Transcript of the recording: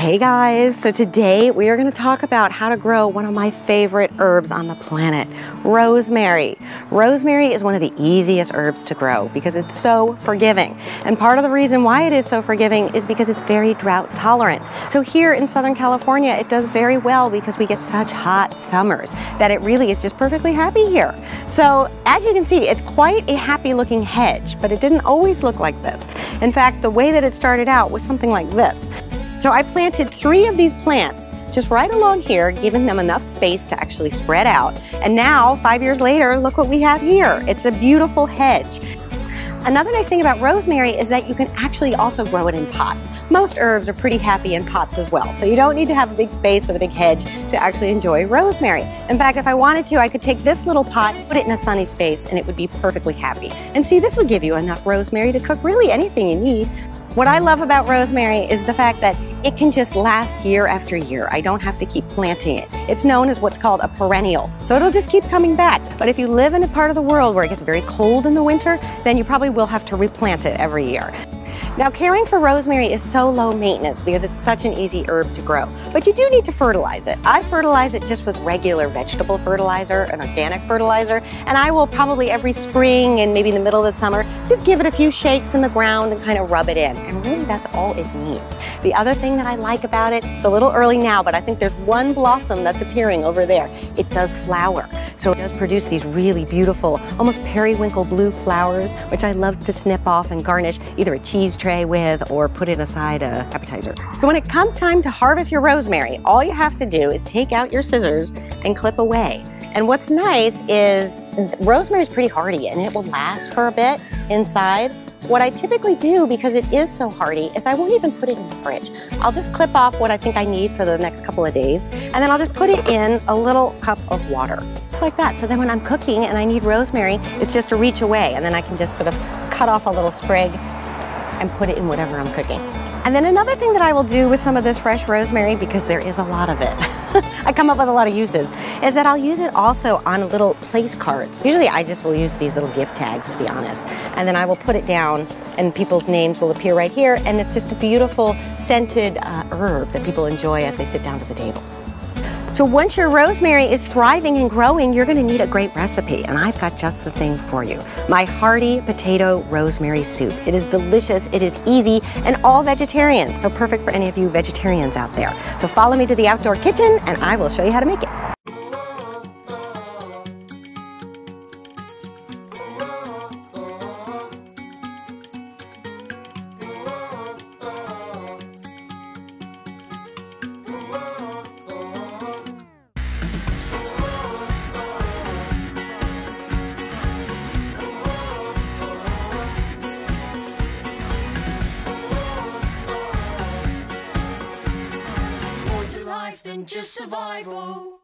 Hey guys, so today we are going to talk about how to grow one of my favorite herbs on the planet, rosemary. Rosemary is one of the easiest herbs to grow because it's so forgiving. And part of the reason why it is so forgiving is because it's very drought tolerant. So here in Southern California, it does very well because we get such hot summers that it really is just perfectly happy here. So as you can see, it's quite a happy looking hedge, but it didn't always look like this. In fact, the way that it started out was something like this. So I planted 3 of these plants just right along here, giving them enough space to actually spread out. And now, 5 years later, look what we have here. It's a beautiful hedge. Another nice thing about rosemary is that you can actually also grow it in pots. Most herbs are pretty happy in pots as well, so you don't need to have a big space with a big hedge to actually enjoy rosemary. In fact, if I wanted to, I could take this little pot, put it in a sunny space, and it would be perfectly happy. And see, this would give you enough rosemary to cook really anything you need. What I love about rosemary is the fact that it can just last year after year. I don't have to keep planting it. It's known as what's called a perennial, so it'll just keep coming back. But if you live in a part of the world where it gets very cold in the winter, then you probably will have to replant it every year. Now, caring for rosemary is so low maintenance because it's such an easy herb to grow, but you do need to fertilize it. I fertilize it just with regular vegetable fertilizer and organic fertilizer, and I will probably every spring and maybe in the middle of the summer just give it a few shakes in the ground and kind of rub it in, and really that's all it needs. The other thing that I like about it, it's a little early now, but I think there's one blossom that's appearing over there. It does flower. So it does produce these really beautiful, almost periwinkle blue flowers, which I love to snip off and garnish either a cheese tray with or put it aside an appetizer. So when it comes time to harvest your rosemary, all you have to do is take out your scissors and clip away. And what's nice is rosemary is pretty hardy and it will last for a bit inside. What I typically do, because it is so hardy, is I won't even put it in the fridge. I'll just clip off what I think I need for the next couple of days, and then I'll just put it in a little cup of water. Like that. So then when I'm cooking and I need rosemary, it's just a reach away, and then I can just sort of cut off a little sprig and put it in whatever I'm cooking. And then another thing that I will do with some of this fresh rosemary, because there is a lot of it, I come up with a lot of uses, is that I'll use it also on little place cards. Usually I just will use these little gift tags, to be honest, and then I will put it down and people's names will appear right here, and it's just a beautiful scented herb that people enjoy as they sit down to the table. So once your rosemary is thriving and growing, you're going to need a great recipe, and I've got just the thing for you. My hearty potato rosemary soup. It is delicious, it is easy, and all vegetarian, so perfect for any of you vegetarians out there. So follow me to the outdoor kitchen, and I will show you how to make it. Just survival.